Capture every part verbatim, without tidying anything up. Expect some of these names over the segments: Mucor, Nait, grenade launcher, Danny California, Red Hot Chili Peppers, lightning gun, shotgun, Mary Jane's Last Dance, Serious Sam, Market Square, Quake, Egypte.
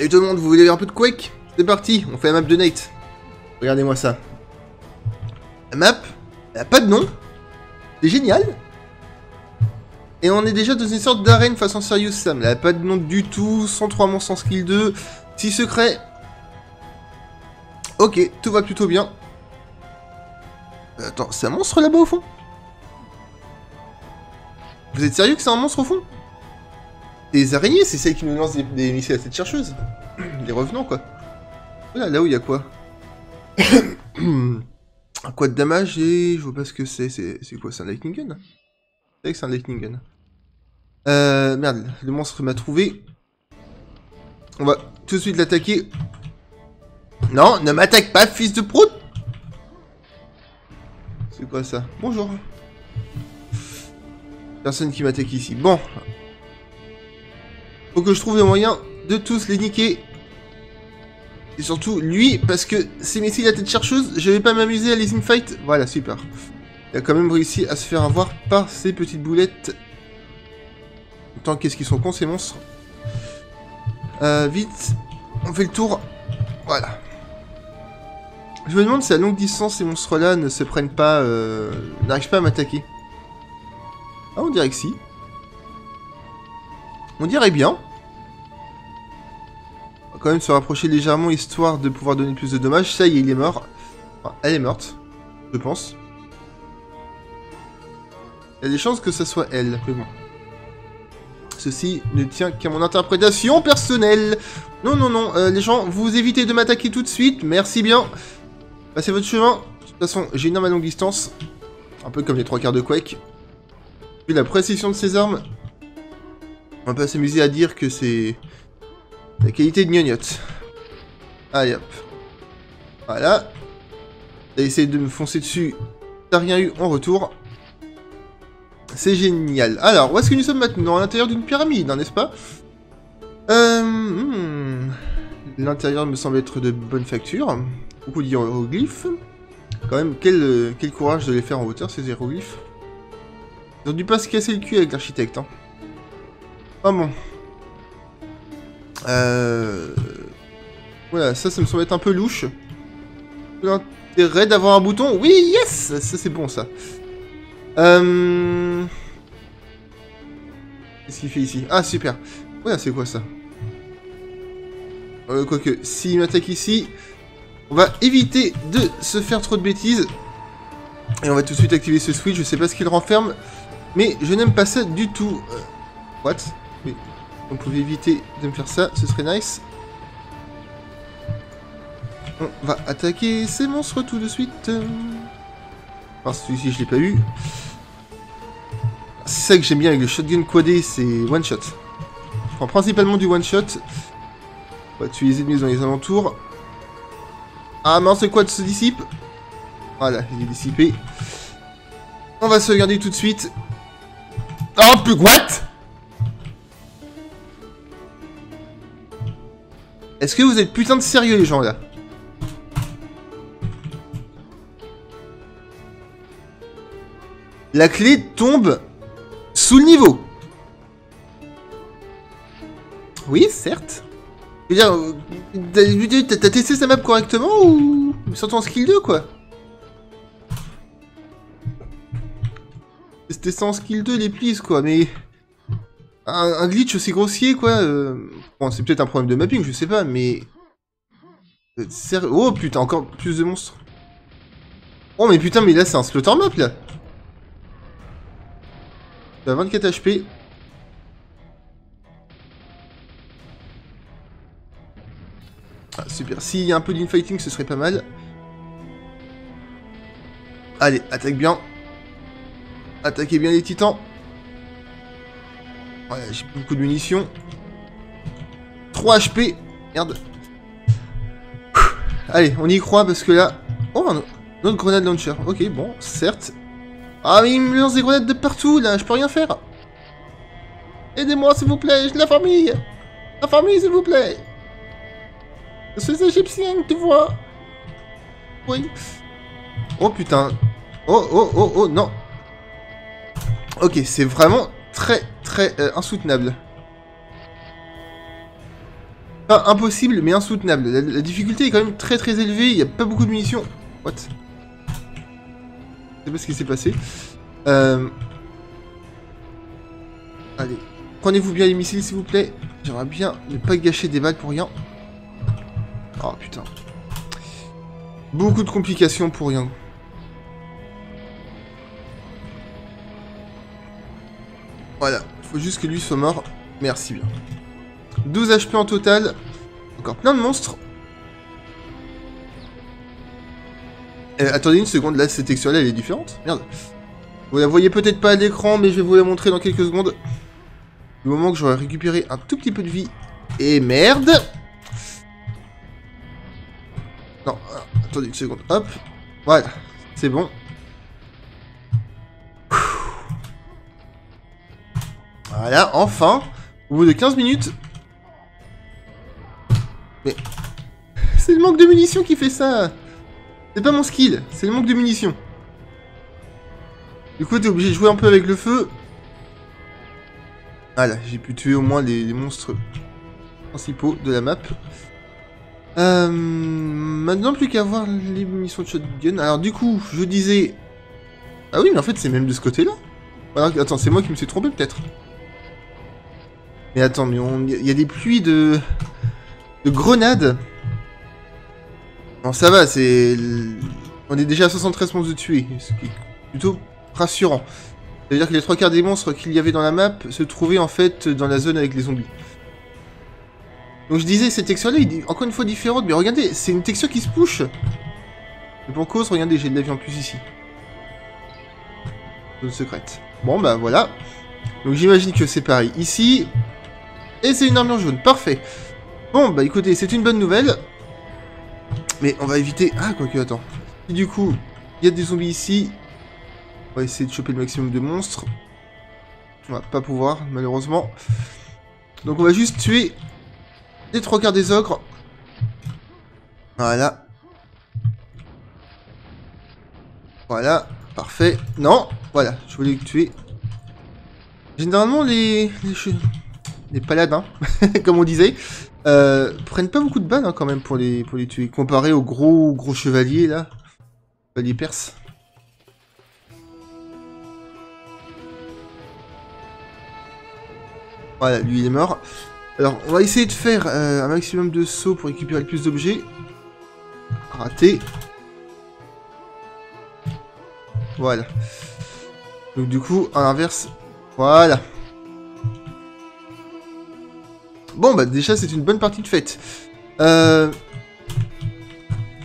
Salut tout le monde, vous voulez un peu de Quake? C'est parti, on fait la map de Nait. Regardez-moi ça. La map, elle a pas de nom. C'est génial. Et on est déjà dans une sorte d'arène façon Serious Sam. Elle a pas de nom du tout, cent trois monstres sans skill deux, six secrets. Ok, tout va plutôt bien. Attends, c'est un monstre là-bas au fond? Vous êtes sérieux que c'est un monstre au fond? Des araignées, c'est celle qui nous lance des, des missiles à cette chercheuse. Des revenants, quoi. Voilà, là où il y a quoi? Un quad damage et je vois pas ce que c'est. C'est quoi? C'est un lightning gun? C'est vrai que c'est un lightning gun. Euh, merde, le monstre m'a trouvé. On va tout de suite l'attaquer. Non, ne m'attaque pas, fils de prout! C'est quoi ça? Bonjour. Personne qui m'attaque ici. Bon. Faut que je trouve le moyen de tous les niquer. Et surtout lui, parce que ces missiles à tête chercheuse, je vais pas m'amuser à les infight. Voilà, super. Il a quand même réussi à se faire avoir par ces petites boulettes. Tant qu'est-ce qu'ils sont cons ces monstres. Euh, vite, on fait le tour. Voilà. Je me demande si à longue distance ces monstres-là ne se prennent pas, euh, n'arrivent pas à m'attaquer. Ah, on dirait que si. On dirait bien. On va quand même se rapprocher légèrement, histoire de pouvoir donner plus de dommages. Ça y est, il est mort. Enfin, elle est morte, je pense. Il y a des chances que ça soit elle, mais bon. Ceci ne tient qu'à mon interprétation personnelle. Non, non, non, euh, les gens, vous évitez de m'attaquer tout de suite. Merci bien. Passez votre chemin. De toute façon, j'ai une arme à longue distance. Un peu comme les trois quarts de Quake. Vu la précision de ses armes... On va pas s'amuser à dire que c'est la qualité de gnognotte. Allez hop. Voilà. T'as essayé de me foncer dessus. T'as rien eu en retour. C'est génial. Alors, où est-ce que nous sommes maintenant? À l'intérieur d'une pyramide, n'est-ce pas? Euh... Hmm. L'intérieur me semble être de bonne facture. Beaucoup d'hiéroglyphes. Quand même, quel, quel courage de les faire en hauteur, ces hiéroglyphes. Ils ont dû pas se casser le cul avec l'architecte, hein. Ah bon. Euh... Voilà, ça, ça me semble être un peu louche. L'intérêt d'avoir un bouton. Oui, yes. Ça, c'est bon, ça. Euh... Qu'est-ce qu'il fait ici? Ah, super. Voilà, c'est quoi, ça? euh, Quoique, s'il m'attaque ici, on va éviter de se faire trop de bêtises. Et on va tout de suite activer ce switch. Je sais pas ce qu'il renferme, mais je n'aime pas ça du tout. Euh... What? Oui. On pouvait éviter de me faire ça, ce serait nice. On va attaquer ces monstres tout de suite. Enfin, celui-ci, je l'ai pas eu. C'est ça que j'aime bien avec le shotgun quadé, c'est one shot. Je prends principalement du one shot. On va tuer les ennemis dans les alentours. Ah mince, le quad se dissipe. Voilà, il est dissipé. On va se regarder tout de suite. Oh, plus what? Est-ce que vous êtes putain de sérieux, les gens, là? La clé tombe sous le niveau. Oui, certes. Je veux dire, t'as testé sa map correctement ou... Surtout en skill deux, quoi. C'était ça en skill deux, les plis, quoi, mais... Un, un glitch aussi grossier, quoi. Euh... Bon, c'est peut-être un problème de mapping, je sais pas, mais... Oh putain, encore plus de monstres. Oh mais putain, mais là c'est un splutter map, là. T'as vingt-quatre H P. Ah, super, s'il y a un peu d'infighting, ce serait pas mal. Allez, attaque bien. Attaquez bien les titans. Voilà, j'ai beaucoup de munitions. trois H P. Merde. Allez, on y croit parce que là... Oh, notre grenade launcher. Ok, bon, certes. Ah, mais il me lance des grenades de partout, là. Je peux rien faire. Aidez-moi, s'il vous plaît. J'ai de la famille. La famille, s'il vous plaît. Je suis égyptien, tu vois. Oui. Oh, putain. Oh, oh, oh, oh, non. Ok, c'est vraiment... très très euh, insoutenable. Pas impossible, mais insoutenable. La, la difficulté est quand même très très élevée. Il n'y a pas beaucoup de munitions. What? Je sais pas ce qui s'est passé. Euh... Allez. Prenez-vous bien les missiles, s'il vous plaît. J'aimerais bien ne pas gâcher des balles pour rien. Oh putain. Beaucoup de complications pour rien. Voilà. Faut juste que lui soit mort. Merci bien. douze H P en total. Encore plein de monstres. Euh, attendez une seconde, là cette texture-là elle est différente. Merde. Vous la voyez peut-être pas à l'écran, mais je vais vous la montrer dans quelques secondes. Le moment que j'aurai récupéré un tout petit peu de vie. Et merde. Non, attendez une seconde. Hop. Voilà. C'est bon. Voilà, enfin. Au bout de quinze minutes. Mais... c'est le manque de munitions qui fait ça. C'est pas mon skill, c'est le manque de munitions. Du coup, t'es obligé de jouer un peu avec le feu. Voilà, j'ai pu tuer au moins les, les monstres principaux de la map. Euh, maintenant, plus qu'à voir les munitions de shotgun. Alors du coup, je disais... Ah oui, mais en fait, c'est même de ce côté-là. Voilà, attends, c'est moi qui me suis trompé, peut-être. Mais attends, mais on... il y a des pluies de... de grenades. Non, ça va, c'est... on est déjà à soixante-treize monstres de tués, ce qui est plutôt rassurant. Ça veut dire que les trois quarts des monstres qu'il y avait dans la map se trouvaient en fait dans la zone avec les zombies. Donc je disais, cette texture-là, est encore une fois différente, mais regardez, c'est une texture qui se push. Et pour cause, regardez, j'ai de la vie en plus ici. Zone secrète. Bon, bah voilà. Donc j'imagine que c'est pareil ici. Et c'est une armure jaune, parfait. Bon, bah écoutez, c'est une bonne nouvelle. Mais on va éviter... Ah, quoique, attends. Et du coup, il y a des zombies ici. On va essayer de choper le maximum de monstres. On va pas pouvoir, malheureusement. Donc on va juste tuer les trois quarts des ogres. Voilà. Voilà, parfait. Non, voilà, je voulais le tuer. Généralement, les... les, les paladins, comme on disait... Euh, prennent pas beaucoup de balles hein, quand même pour les, pour les tuer, comparé aux gros gros chevaliers là, chevaliers perses. Voilà, lui il est mort. Alors on va essayer de faire euh, un maximum de sauts pour récupérer le plus d'objets. Raté. Voilà. Donc du coup, à l'inverse, voilà. Bon bah déjà c'est une bonne partie de fête. Euh...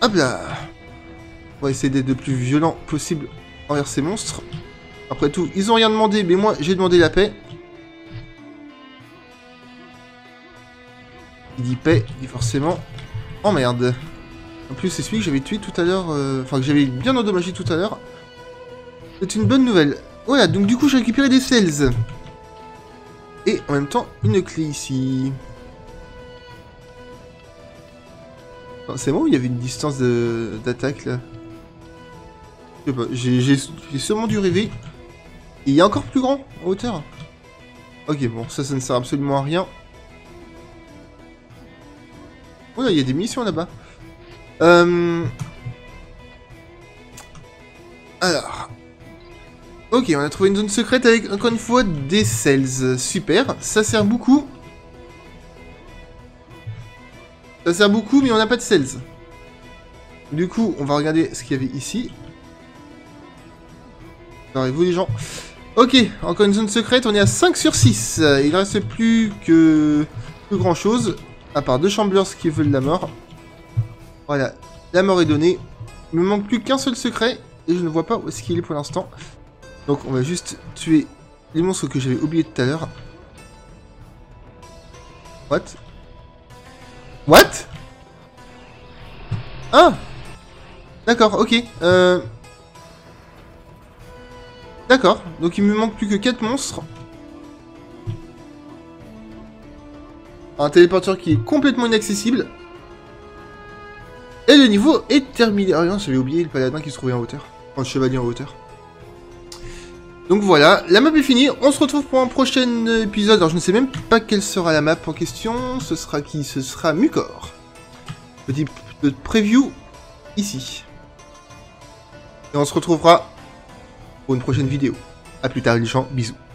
Hop là. On va essayer d'être le plus violent possible envers ces monstres. Après tout, ils ont rien demandé, mais moi j'ai demandé la paix. Il dit paix, il dit forcément emmerde. En plus c'est celui que j'avais tué tout à l'heure, euh... enfin que j'avais bien endommagé tout à l'heure. C'est une bonne nouvelle. Voilà, donc du coup j'ai récupéré des cells. Et en même temps, une clé ici. C'est bon, il y avait une distance d'attaque là. Je sais pas, j'ai sûrement dû rêver. Et il y a encore plus grand en hauteur. Ok, bon, ça, ça ne sert absolument à rien. Oh là, il y a des missions là-bas. Euh... Alors. Ok, on a trouvé une zone secrète avec, encore une fois, des cells. Super, ça sert beaucoup. Ça sert beaucoup, mais on n'a pas de cells. Du coup, on va regarder ce qu'il y avait ici. Parlez-vous, les gens. Ok, encore une zone secrète, on est à cinq sur six. Il ne reste plus que... plus grand-chose, à part deux chamblers qui veulent la mort. Voilà, la mort est donnée. Il ne me manque plus qu'un seul secret, et je ne vois pas où est-ce qu'il est pour l'instant. Donc on va juste tuer les monstres que j'avais oubliés tout à l'heure. What? What? Ah! D'accord, ok. Euh... D'accord, donc il me manque plus que quatre monstres. Un téléporteur qui est complètement inaccessible. Et le niveau est terminé. Ah non, j'avais oublié le paladin qui se trouvait en hauteur. Enfin, le chevalier en hauteur. Donc voilà, la map est finie, on se retrouve pour un prochain épisode. Alors je ne sais même pas quelle sera la map en question, ce sera qui? Ce sera Mucor. Petit preview ici. Et on se retrouvera pour une prochaine vidéo. A plus tard les gens, bisous.